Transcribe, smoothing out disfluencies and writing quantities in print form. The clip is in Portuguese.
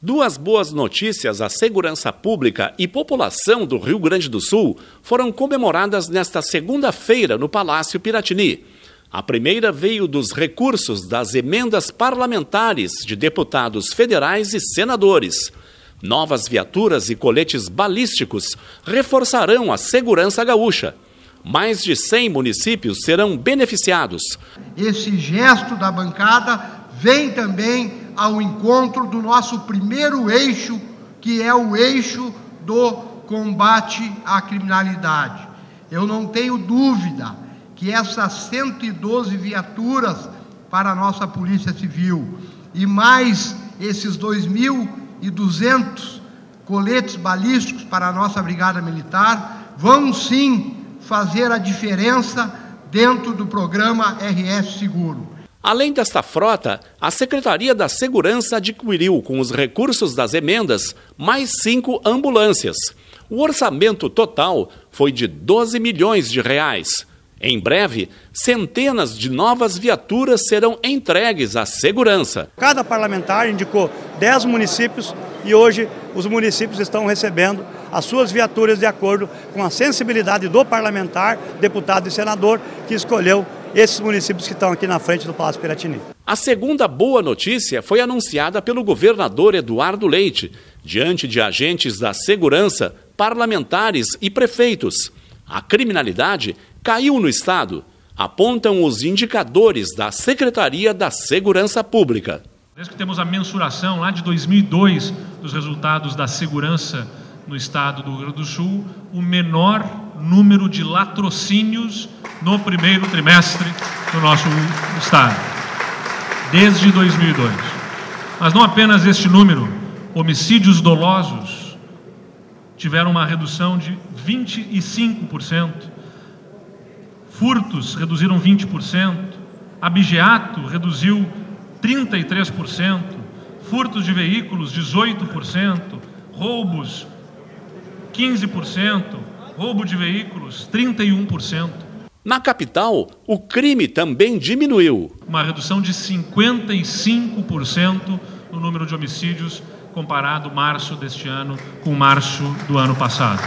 Duas boas notícias à segurança pública e população do Rio Grande do Sul foram comemoradas nesta segunda-feira no Palácio Piratini. A primeira veio dos recursos das emendas parlamentares de deputados federais e senadores. Novas viaturas e coletes balísticos reforçarão a segurança gaúcha. Mais de 100 municípios serão beneficiados. Esse gesto da bancada vem também ao encontro do nosso primeiro eixo, que é o eixo do combate à criminalidade. Eu não tenho dúvida que essas 112 viaturas para a nossa Polícia Civil e mais esses 2.200 coletes balísticos para a nossa Brigada Militar vão sim fazer a diferença dentro do programa RS Seguro. Além desta frota, a Secretaria da Segurança adquiriu, com os recursos das emendas, mais 5 ambulâncias. O orçamento total foi de 12 milhões de reais. Em breve, centenas de novas viaturas serão entregues à segurança. Cada parlamentar indicou 10 municípios e hoje os municípios estão recebendo as suas viaturas de acordo com a sensibilidade do parlamentar, deputado e senador que escolheu esses municípios que estão aqui na frente do Palácio Piratini. A segunda boa notícia foi anunciada pelo governador Eduardo Leite, diante de agentes da segurança, parlamentares e prefeitos. A criminalidade caiu no estado, apontam os indicadores da Secretaria da Segurança Pública. Desde que temos a mensuração lá de 2002 dos resultados da segurança no estado do Rio Grande do Sul, o menor número de latrocínios no primeiro trimestre do nosso estado, desde 2002. Mas não apenas este número, homicídios dolosos tiveram uma redução de 25%, furtos reduziram 20%, abigeato reduziu 33%, furtos de veículos 18%, roubos 15%, roubo de veículos 31%. Na capital, o crime também diminuiu. Uma redução de 55% no número de homicídios comparado março deste ano com março do ano passado.